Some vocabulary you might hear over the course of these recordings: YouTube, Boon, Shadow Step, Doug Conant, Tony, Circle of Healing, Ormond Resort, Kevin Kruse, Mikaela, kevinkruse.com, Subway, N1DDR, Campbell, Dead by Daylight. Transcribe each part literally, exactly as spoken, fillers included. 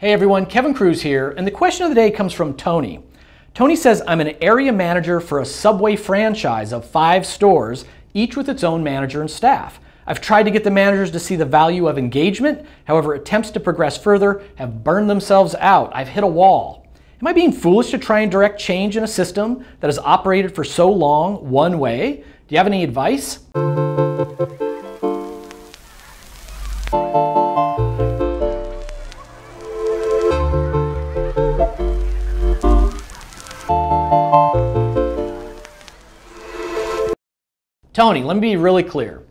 Hey everyone, Kevin Kruse here, and the question of the day comes from Tony. Tony says, I'm an area manager for a Subway franchise of five stores, each with its own manager and staff. I've tried to get the managers to see the value of engagement, however attempts to progress further have burned themselves out. I've hit a wall. Am I being foolish to try and direct change in a system that has operated for so long one way? Do you have any advice? Tony, let me be really clear.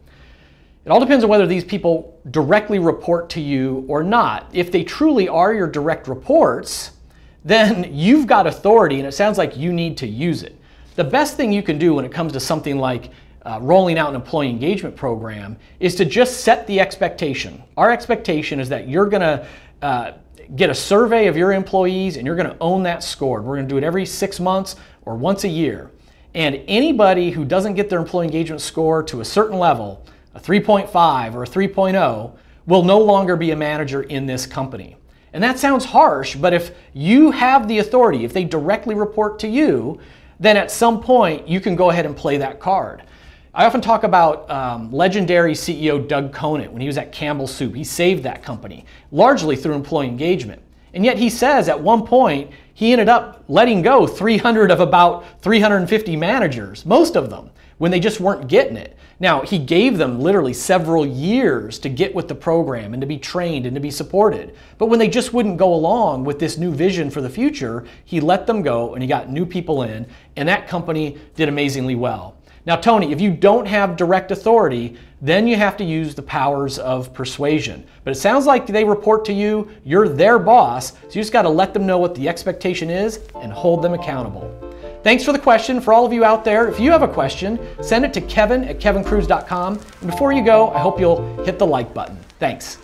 It all depends on whether these people directly report to you or not. If they truly are your direct reports, then you've got authority and it sounds like you need to use it. The best thing you can do when it comes to something like uh, rolling out an employee engagement program is to just set the expectation. Our expectation is that you're gonna uh, get a survey of your employees and you're gonna own that score. We're gonna do it every six months or once a year. And anybody who doesn't get their employee engagement score to a certain level, a three point five or a three point oh, will no longer be a manager in this company. And that sounds harsh, but if you have the authority, if they directly report to you, then at some point you can go ahead and play that card. I often talk about um, legendary C E O Doug Conant when he was at Campbell Soup. He saved that company, largely through employee engagement. And yet he says at one point, he ended up letting go three hundred of about three hundred fifty managers, most of them, when they just weren't getting it. Now, he gave them literally several years to get with the program and to be trained and to be supported. But when they just wouldn't go along with this new vision for the future, he let them go and he got new people in, and that company did amazingly well. Now, Tony, if you don't have direct authority, then you have to use the powers of persuasion. But it sounds like they report to you, you're their boss, so you just got to let them know what the expectation is and hold them accountable. Thanks for the question. For all of you out there, if you have a question, send it to Kevin at kevin kruse dot com. And before you go, I hope you'll hit the like button. Thanks.